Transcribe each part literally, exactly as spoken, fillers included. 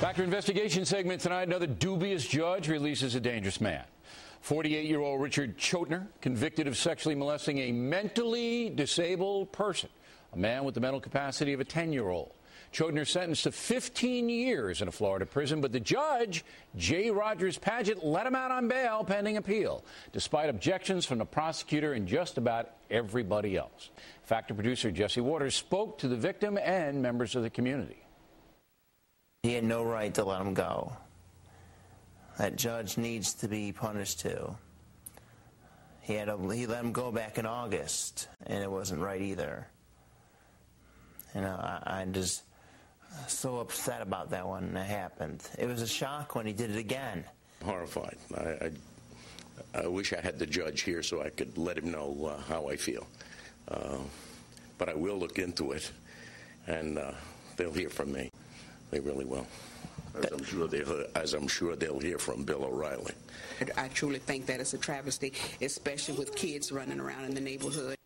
Back to investigation segment tonight. Another dubious judge releases a dangerous man. forty-eight-year-old Richard Chotiner, convicted of sexually molesting a mentally disabled person, a man with the mental capacity of a ten-year-old. Chotiner sentenced to fifteen years in a Florida prison, but the judge, J. Rogers Padgett, let him out on bail pending appeal, despite objections from the prosecutor and just about everybody else. Factor producer Jesse Waters spoke to the victim and members of the community. He had no right to let him go. That judge needs to be punished too. He had a, he let him go back in August, and it wasn't right either. You know, I, I'm just so upset about that one that happened. It was a shock when he did it again. Horrified. I, I, I wish I had the judge here so I could let him know uh, how I feel. Uh, but I will look into it, and uh, they'll hear from me. They really will, as I'm sure they'll, as I'm sure they'll hear from Bill O'Reilly. I truly think that it's a travesty, especially with kids running around in the neighborhood.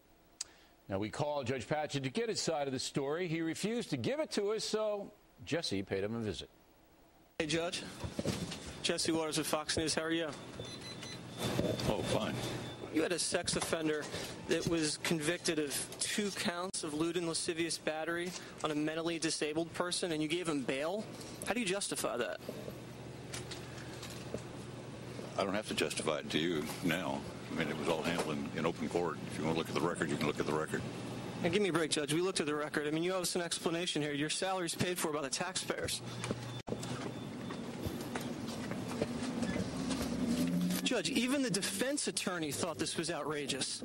Now, we called Judge Padgett to get his side of the story. He refused to give it to us, so Jesse paid him a visit. Hey, Judge. Jesse Waters with Fox News. How are you? Oh, fine. You had a sex offender that was convicted of two counts of lewd and lascivious battery on a mentally disabled person, and you gave him bail? How do you justify that? I don't have to justify it to you now. I mean, it was all handled in, in open court. If you want to look at the record, you can look at the record. Now, give me a break, Judge. We looked at the record. I mean, you owe us an explanation here. Your salary's paid for by the taxpayers. Judge, even the defense attorney thought this was outrageous.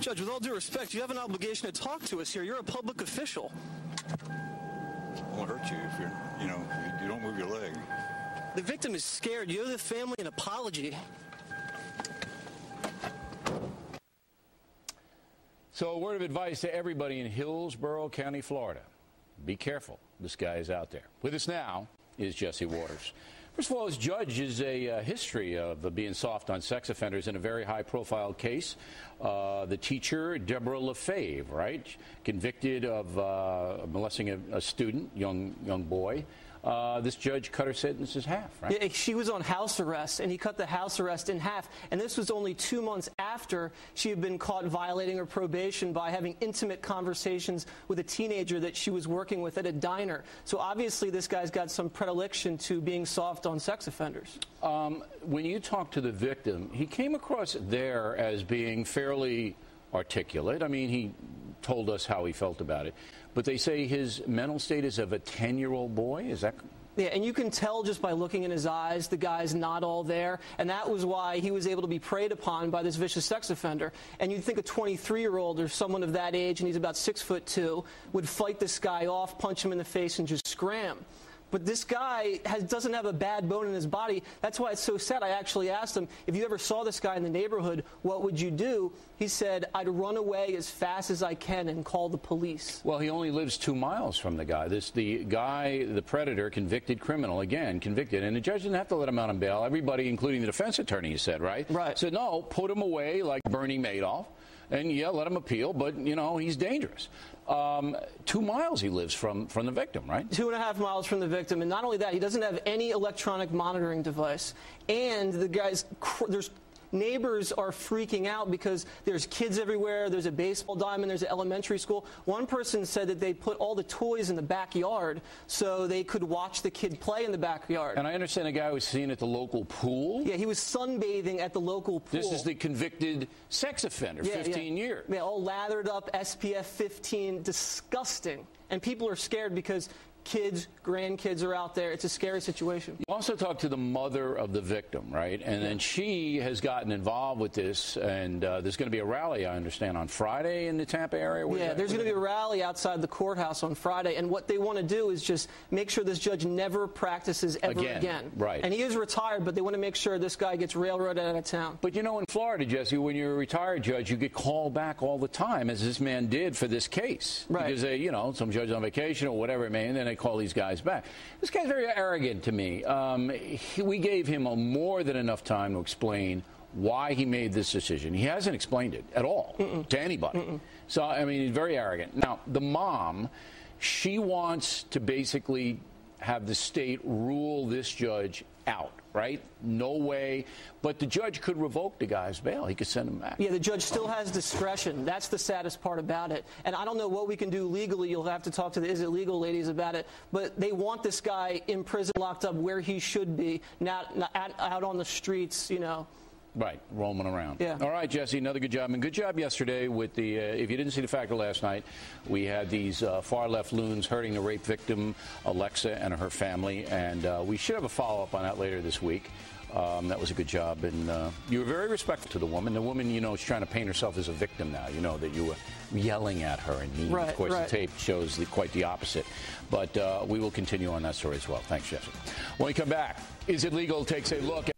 Judge, with all due respect, you have an obligation to talk to us here. You're a public official. It won't hurt you if you're, you know, you don't move your leg. The victim is scared. You owe the family an apology. So a word of advice to everybody in Hillsborough County, Florida. Be careful. This guy is out there. With us now is Jesse Waters. First of all, as judge is a uh, history of uh, being soft on sex offenders in a very high-profile case. Uh, the teacher, Deborah Lafave, right, convicted of uh, molesting a, a student, young young boy. Uh, this judge cut her sentence in half, right? Yeah, she was on house arrest, and he cut the house arrest in half. And this was only two months after she had been caught violating her probation by having intimate conversations with a teenager that she was working with at a diner. So obviously this guy's got some predilection to being soft on sex offenders. Um, when you talk to the victim, he came across there as being fairly articulate. I mean, he told us how he felt about it. But they say his mental state is of a ten-year-old boy. Is that? Yeah, and you can tell just by looking in his eyes, the guy's not all there. And that was why he was able to be preyed upon by this vicious sex offender. And you'd think a twenty-three-year-old or someone of that age, and he's about six foot two, would fight this guy off, punch him in the face, and just scram. But this guy has, doesn't have a bad bone in his body. That's why it's so sad. I actually asked him, if you ever saw this guy in the neighborhood, what would you do? He said, I'd run away as fast as I can and call the police. Well, he only lives two miles from the guy. This, the guy, the predator, convicted criminal, again, convicted. And the judge didn't have to let him out on bail. Everybody, including the defense attorney, said, right? Right. Said, no, put him away like Bernie Madoff. And, yeah, let him appeal, but, you know, he's dangerous. Um, two miles he lives from, from the victim, right? Two and a half miles from the victim. And not only that, he doesn't have any electronic monitoring device. And the guy's, there's neighbors are freaking out because there's kids everywhere. There's a baseball diamond. There's an elementary school. One person said that they put all the toys in the backyard so they could watch the kid play in the backyard. And I understand a guy was seen at the local pool. Yeah, he was sunbathing at the local pool. This is the convicted sex offender, yeah, fifteen yeah. years. Yeah, all lathered up, S P F fifteen, disgusting. And people are scared because kids, grandkids are out there. It's a scary situation. You also talked to the mother of the victim, right? And then she has gotten involved with this, and uh, there's going to be a rally, I understand, on Friday in the Tampa area? Where's yeah, that? There's going to be a rally outside the courthouse on Friday, and what they want to do is just make sure this judge never practices ever again. again. Right. And he is retired, but they want to make sure this guy gets railroaded out of town. But, you know, in Florida, Jesse, when you're a retired judge, you get called back all the time, as this man did for this case. Right. Because, they, you know, some judge on vacation or whatever it may, and then I call these guys back. This guy's very arrogant to me. Um, he, we gave him a more than enough time to explain why he made this decision. He hasn't explained it at all Mm-mm. to anybody. Mm-mm. So, I mean, he's very arrogant. Now, the mom She wants to basically have the state rule this judge out, right? No way. But the judge could revoke the guy's bail. He could send him back. Yeah, the judge still has discretion. That's the saddest part about it. And I don't know what we can do legally. You'll have to talk to the Is It Legal ladies about it. But they want this guy in prison, locked up where he should be, not, not out on the streets, you know. Right, roaming around. Yeah. All right, Jesse, another good job. And good job yesterday with the, uh, if you didn't see the factor last night, we had these uh, far-left loons hurting the rape victim, Alexa, and her family. And uh, we should have a follow-up on that later this week. Um, that was a good job. And uh, you were very respectful to the woman. The woman, you know, is trying to paint herself as a victim now, you know, that you were yelling at her and mean. Right, of course, right. The tape shows the, quite the opposite. But uh, we will continue on that story as well. Thanks, Jesse. When we come back, Is It Legal takes a look at...